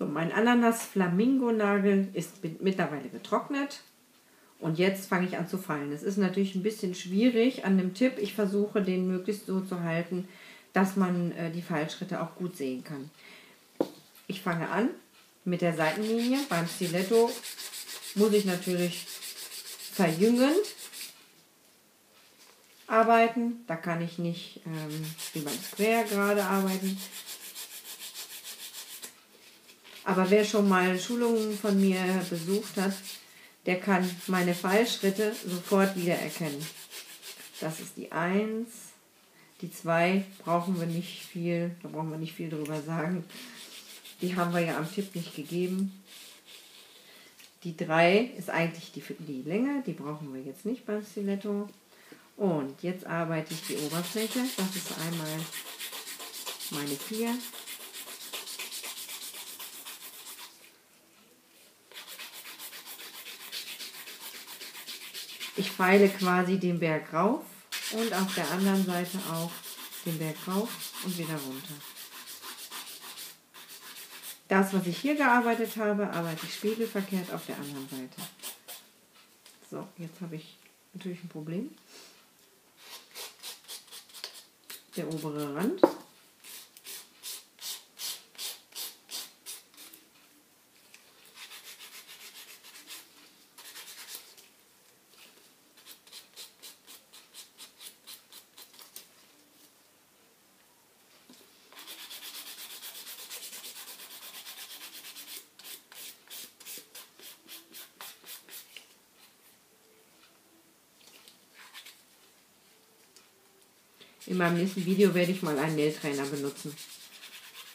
So, mein Ananas-Flamingo-Nagel ist mittlerweile getrocknet. Und jetzt fange ich an zu fallen. Es ist natürlich ein bisschen schwierig an dem Tipp. Ich versuche, den möglichst so zu halten, dass man die Fallschritte auch gut sehen kann. Ich fange an mit der Seitenlinie. Beim Stiletto muss ich natürlich verjüngend arbeiten. Da kann ich nicht wie beim Square gerade arbeiten. Aber wer schon mal Schulungen von mir besucht hat, der kann meine Fallschritte sofort wiedererkennen. Das ist die 1. Die 2 brauchen wir nicht viel, da brauchen wir nicht viel drüber sagen. Die haben wir ja am Tipp nicht gegeben. Die 3 ist eigentlich die Länge, die brauchen wir jetzt nicht beim Stiletto. Und jetzt arbeite ich die Oberfläche. Das ist einmal meine 4. Ich feile quasi den Berg rauf und auf der anderen Seite auch den Berg rauf und wieder runter. Das, was ich hier gearbeitet habe, arbeite ich spiegelverkehrt auf der anderen Seite. So, jetzt habe ich natürlich ein Problem. Der obere Rand. In meinem nächsten Video werde ich mal einen Nähtrainer benutzen.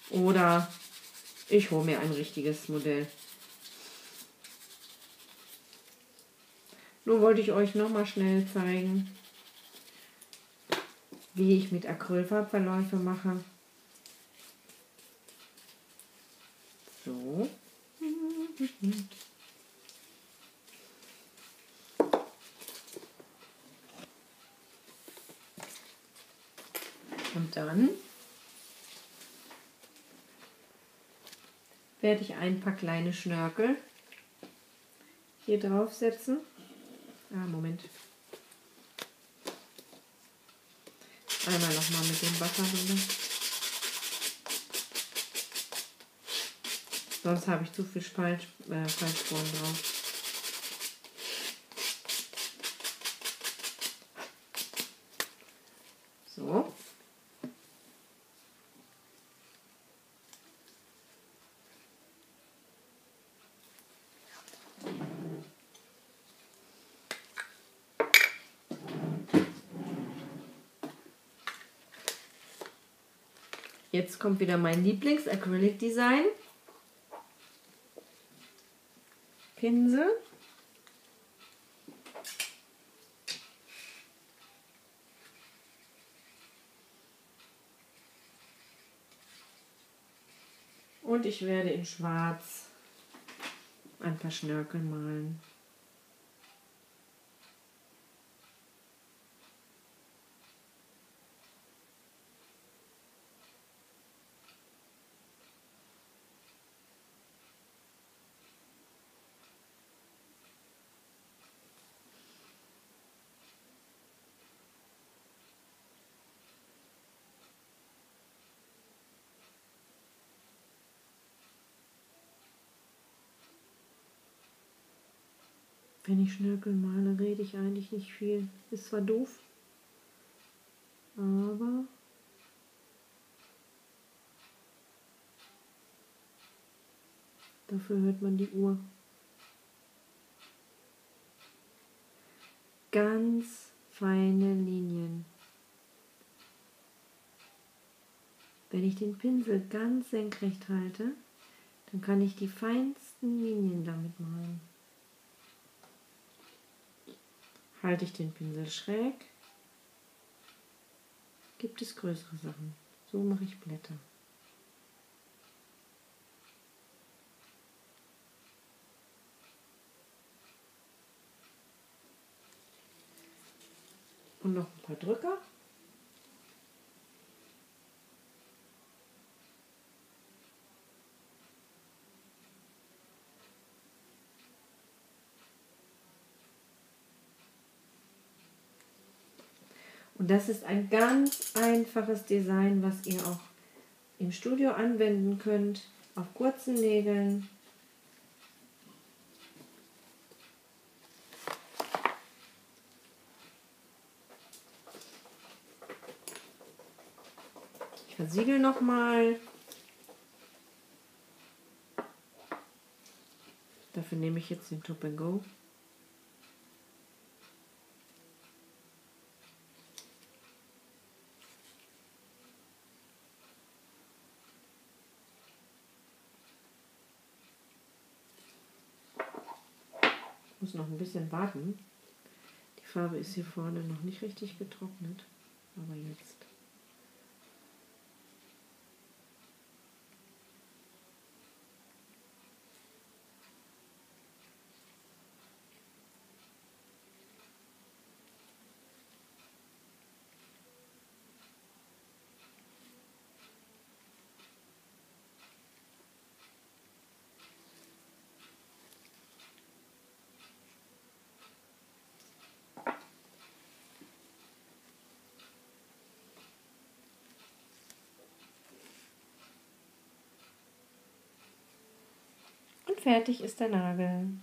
Oder ich hole mir ein richtiges Modell. Nun wollte ich euch nochmal schnell zeigen, wie ich mit Acrylfarbverläufe mache. So. Und dann werde ich ein paar kleine Schnörkel hier draufsetzen. Moment. Einmal nochmal mit dem Wasser drüber. Sonst habe ich zu viel Fallspuren drauf. So. Jetzt kommt wieder mein Lieblings-Acrylic-Design. Pinsel. Und ich werde in Schwarz ein paar Schnörkel malen. Wenn ich Schnörkel male, rede ich eigentlich nicht viel. Ist zwar doof, aber dafür hört man die Uhr. Ganz feine Linien. Wenn ich den Pinsel ganz senkrecht halte, dann kann ich die feinsten Linien damit malen. Halte ich den Pinsel schräg, gibt es größere Sachen. So mache ich Blätter. Und noch ein paar Drücker. Und das ist ein ganz einfaches Design, was ihr auch im Studio anwenden könnt, auf kurzen Nägeln. Ich versiegel nochmal. Dafür nehme ich jetzt den Top & Go. Ich muss noch ein bisschen warten. Die Farbe ist hier vorne noch nicht richtig getrocknet, aber jetzt. Fertig ist der Nagel.